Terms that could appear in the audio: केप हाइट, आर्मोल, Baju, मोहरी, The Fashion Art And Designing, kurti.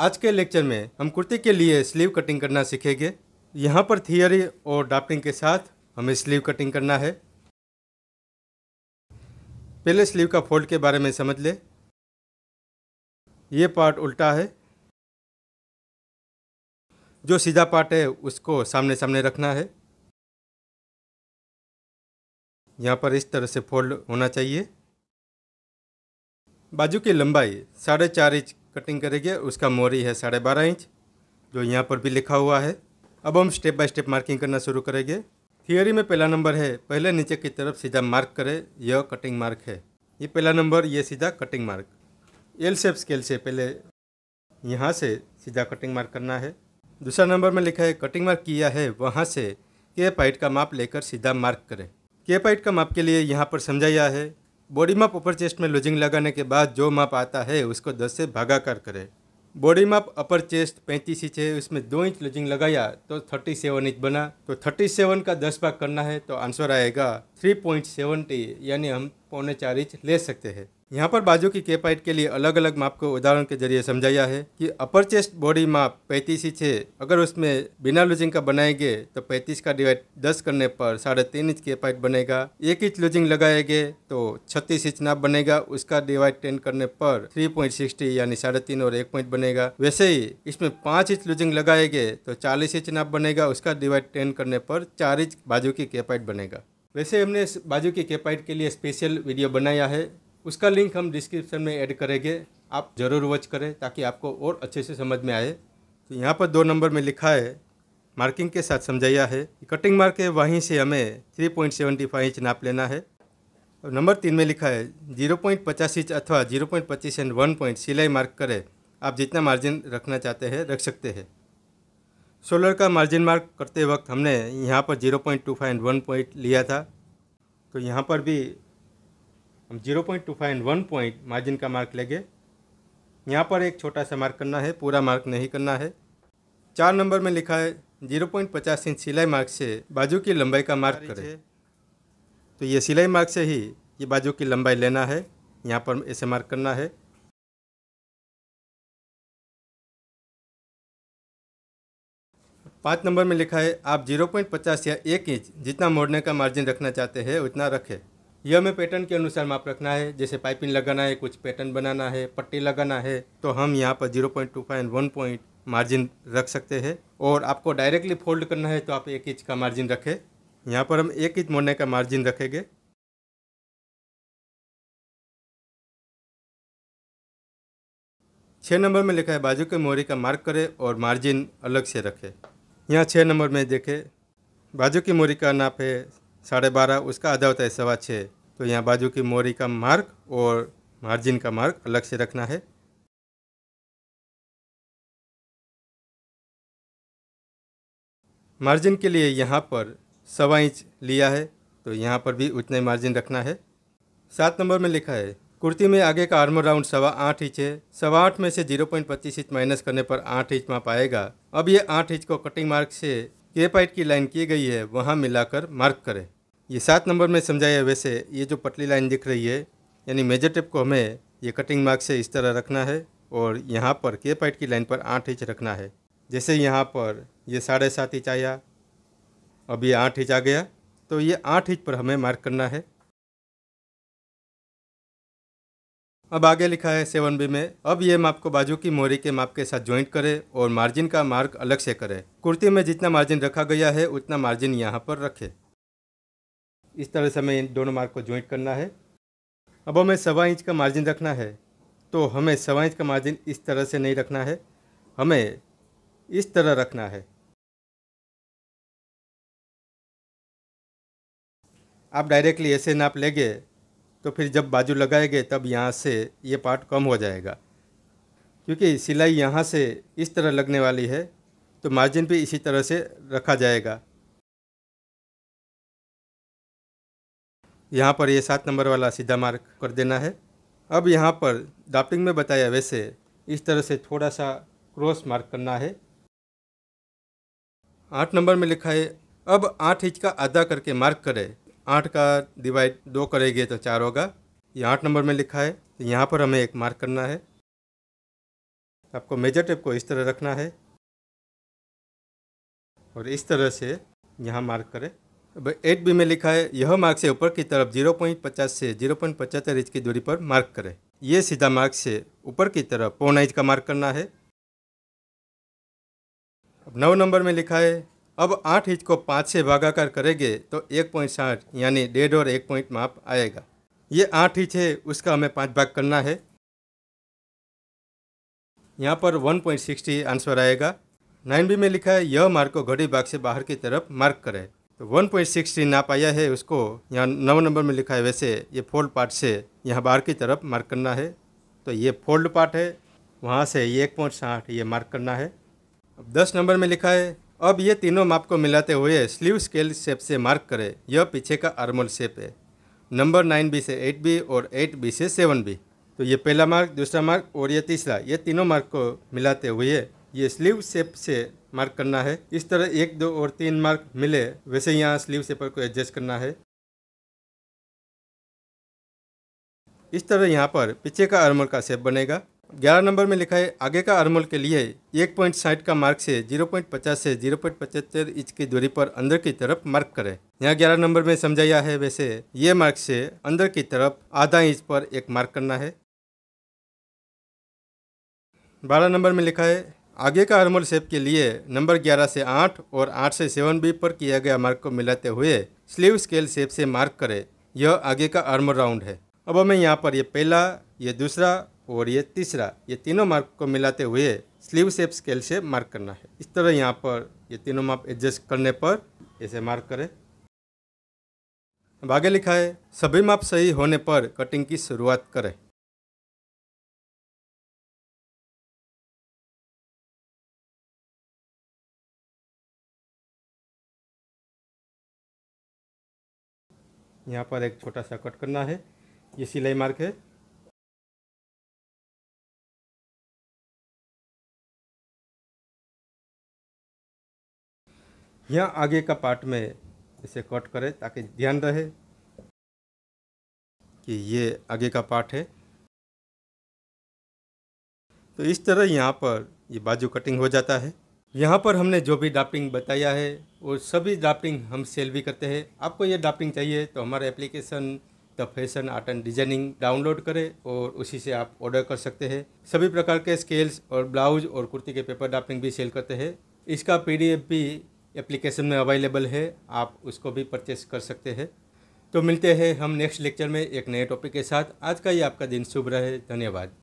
आज के लेक्चर में हम कुर्ती के लिए स्लीव कटिंग करना सीखेंगे। यहाँ पर थियरी और ड्राफ्टिंग के साथ हमें स्लीव कटिंग करना है। पहले स्लीव का फोल्ड के बारे में समझ ले। ये पार्ट उल्टा है, जो सीधा पार्ट है उसको सामने सामने रखना है। यहाँ पर इस तरह से फोल्ड होना चाहिए। बाजू की लंबाई 4.5 इंच कटिंग करेंगे, उसका मोरी है 12.5 इंच, जो यहाँ पर भी लिखा हुआ है। अब हम स्टेप बाय स्टेप मार्किंग करना शुरू करेंगे। थियोरी में पहला नंबर है, पहले नीचे की तरफ सीधा मार्क करें। यह कटिंग मार्क है, ये पहला नंबर, ये सीधा cutting mark. L shape scale से पहले यहाँ से सीधा कटिंग मार्क करना है। दूसरा नंबर में लिखा है कटिंग मार्क किया है, वहाँ से केप हाइट का माप लेकर सीधा मार्क करें। केप हाइट का माप के लिए यहाँ पर समझाया है, बॉडी माप अपर चेस्ट में लूजिंग लगाने के बाद जो माप आता है उसको 10 से भागाकार करें। बॉडी माप अपर चेस्ट 35 इंच है, उसमें 2 इंच लूजिंग लगाया तो 37 इंच बना। तो 37 का 10 भाग करना है, तो आंसर आएगा 3.70, यानी हम 3.25 इंच ले सकते हैं। यहाँ पर बाजू की केप हाइट के लिए अलग अलग माप को उदाहरण के जरिए समझाया है कि अपर चेस्ट बॉडी माप 35 इंच है, अगर उसमें बिना लूजिंग का बनाएंगे तो 35 का डिवाइड 10 करने पर 3.5 इंच केप हाइट बनेगा। 1 इंच लूजिंग लगाएंगे तो 36 इंच नाप बनेगा, उसका डिवाइड 10 करने पर 3.60, यानी 3.5 और 1 पॉइंट बनेगा। वैसे ही इसमें 5 इंच लूजिंग लगाएंगे तो 40 इंच नाप बनेगा, उसका डिवाइड 10 करने पर 4 इंच बाजू की केप हाइट बनेगा। वैसे हमने बाजू की केप हाइट के लिए स्पेशल वीडियो बनाया है, उसका लिंक हम डिस्क्रिप्शन में ऐड करेंगे, आप ज़रूर वॉच करें ताकि आपको और अच्छे से समझ में आए। तो यहाँ पर 2 नंबर में लिखा है, मार्किंग के साथ समझाया है कि कटिंग मार्क है, वहीं से हमें 3.75 इंच नाप लेना है। और नंबर 3 में लिखा है 0.50 इंच अथवा 0.25 एंड 1 पॉइंट सिलाई मार्क करें। आप जितना मार्जिन रखना चाहते हैं रख सकते हैं। शोल्डर का मार्जिन मार्क करते वक्त हमने यहाँ पर 0.25 एंड 1 पॉइंट लिया था, तो यहाँ पर भी हम 0.25 एंड 1 पॉइंट मार्जिन का मार्क लेंगे। यहाँ पर एक छोटा सा मार्क करना है, पूरा मार्क नहीं करना है। 4 नंबर में लिखा है 0.50 इंच सिलाई मार्क से बाजू की लंबाई का मार्क करें। तो ये सिलाई मार्क से ही ये बाजू की लंबाई लेना है, यहाँ पर ऐसे मार्क करना है। पाँच नंबर में लिखा है आप 0.50 या 1 इंच जितना मोड़ने का मार्जिन रखना चाहते हैं उतना रखें। यह हमें पैटर्न के अनुसार माप रखना है, जैसे पाइपिंग लगाना है, कुछ पैटर्न बनाना है, पट्टी लगाना है, तो हम यहाँ पर 0.25 एंड 1 पॉइंट मार्जिन रख सकते हैं। और आपको डायरेक्टली फोल्ड करना है तो आप 1 इंच का मार्जिन रखें। यहाँ पर हम 1 इंच मोड़ने का मार्जिन रखेंगे। छः नंबर में लिखा है बाजू के मोहरी का मार्क करें और मार्जिन अलग से रखें। यहाँ 6 नंबर में देखें, बाजू की मोहरी का नाप है 12.5, उसका आधा होता है 6.25, तो यहाँ बाजू की मोरी का मार्क और मार्जिन का मार्क अलग से रखना है। मार्जिन के लिए यहाँ पर 1.25 इंच लिया है, तो यहाँ पर भी उतना ही मार्जिन रखना है। 7 नंबर में लिखा है कुर्ती में आगे का आर्म राउंड 8.25 इंच है, 8.25 में से 0.25 इंच माइनस करने पर 8 इंच माप आएगा। अब ये 8 इंच को कटिंग मार्क से केप हाइट की लाइन की गई है वहाँ मिलाकर मार्क करें। ये 7 नंबर में समझाया है। वैसे ये जो पतली लाइन दिख रही है, यानी मेजर टेप को हमें ये कटिंग मार्क से इस तरह रखना है और यहाँ पर केप हाइट की लाइन पर 8 इंच रखना है। जैसे यहाँ पर ये 7.5 इंच आया, अब ये 8 इंच आ गया, तो ये 8 इंच पर हमें मार्क करना है। अब आगे लिखा है 7B में, अब ये माप को बाजू की मोहरी के माप के साथ ज्वाइंट करें और मार्जिन का मार्क अलग से करें। कुर्ती में जितना मार्जिन रखा गया है उतना मार्जिन यहाँ पर रखें। इस तरह से हमें इन दोनों मार्क को ज्वाइंट करना है। अब हमें 1.25 इंच का मार्जिन रखना है, तो हमें 1.25 इंच का मार्जिन इस तरह से नहीं रखना है, हमें इस तरह रखना है। आप डायरेक्टली ऐसे नाप लेंगे तो फिर जब बाजू लगाएंगे तब यहाँ से ये पार्ट कम हो जाएगा, क्योंकि सिलाई यहाँ से इस तरह लगने वाली है, तो मार्जिन भी इसी तरह से रखा जाएगा। यहाँ पर ये 7 नंबर वाला सीधा मार्क कर देना है। अब यहाँ पर ड्राफ्टिंग में बताया वैसे इस तरह से थोड़ा सा क्रॉस मार्क करना है। 8 नंबर में लिखा है अब 8 इंच का आधा करके मार्क करें। 8 का डिवाइड 2 करेंगे तो 4 होगा। ये 8 नंबर में लिखा है, तो यहाँ पर हमें एक मार्क करना है। आपको मेजर टेप को इस तरह रखना है और इस तरह से यहाँ मार्क करें। अब 8B में लिखा है यह मार्क से ऊपर की तरफ 0.50 से 0.75 इंच की दूरी पर मार्क करें। ये सीधा मार्क से ऊपर की तरफ पौना इंच का मार्क करना है। अब 9 नंबर में लिखा है अब 8 इंच को 5 से भागाकार करेंगे तो 1.60 यानी 1.5 और 1 पॉइंट माप आएगा। ये 8 इंच है उसका हमें 5 भाग करना है। यहाँ पर 1.60 आंसर आएगा। 9B में लिखा है यह मार्क को घड़ी भाग से बाहर की तरफ मार्क करें। तो 1.60 नाप आया है उसको यहाँ 9 नंबर में लिखा है वैसे ये फोल्ड पार्ट से यहाँ बाहर की तरफ मार्क करना है। तो ये फोल्ड पार्ट है वहाँ से ये 1.60 ये मार्क करना है। अब 10 नंबर में लिखा है अब ये तीनों माप को मिलाते हुए स्लीव स्केल शेप से मार्क करें। यह पीछे का आर्मोल शेप है। नंबर 9B से 8B और 8B से 7B। तो ये पहला मार्क, दूसरा मार्क और ये तीसरा, ये तीनों मार्क को मिलाते हुए ये स्लीव शेप से मार्क करना है। इस तरह 1, 2 और 3 मार्क मिले वैसे यहाँ स्लीव शेपर को एडजस्ट करना है। इस तरह यहाँ पर पीछे का आर्मोल का शेप बनेगा। 11 नंबर में लिखा है आगे का आर्मोल के लिए 1.60 का मार्क से 0.50 से 0.75 इंच की दूरी पर अंदर की तरफ मार्क करें। यहाँ 11 नंबर में समझाया है वैसे ये मार्क से अंदर की तरफ आधा इंच पर एक मार्क करना है। 12 नंबर में लिखा है आगे का आर्मोल शेप के लिए नंबर 11 से 8 और 8 से 7B पर किया गया मार्क को मिलाते हुए स्लीव स्केल शेप से मार्क करें। यह आगे का आर्मोल राउंड है। अब हमें यहाँ पर ये पहला, ये दूसरा और ये तीसरा, ये तीनों मार्क को मिलाते हुए स्लीव शेप स्केल से मार्क करना है। इस तरह यहाँ पर ये तीनों माप एडजस्ट करने पर ऐसे मार्क करें। अब आगे लिखा है सभी माप सही होने पर कटिंग की शुरुआत करें। यहाँ पर एक छोटा सा कट करना है। ये सिलाई मार्क है। यहाँ आगे का पार्ट में इसे कट करें ताकि ध्यान रहे कि ये आगे का पार्ट है। तो इस तरह यहाँ पर ये बाजू कटिंग हो जाता है। यहाँ पर हमने जो भी ड्राफ्टिंग बताया है वो सभी ड्राफ्टिंग हम सेल भी करते हैं। आपको ये ड्राफ्टिंग चाहिए तो हमारा application the fashion art and designing download करें और उसी से आप ऑर्डर कर सकते हैं। सभी प्रकार के स्केल्स और ब्लाउज और कुर्ती के पेपर ड्राफ्टिंग भी सेल करते हैं। इसका PDF भी एप्लीकेशन में अवेलेबल है, आप उसको भी परचेस कर सकते हैं। तो मिलते हैं हम नेक्स्ट लेक्चर में एक नए टॉपिक के साथ। आज का ये आपका दिन शुभ रहे। धन्यवाद।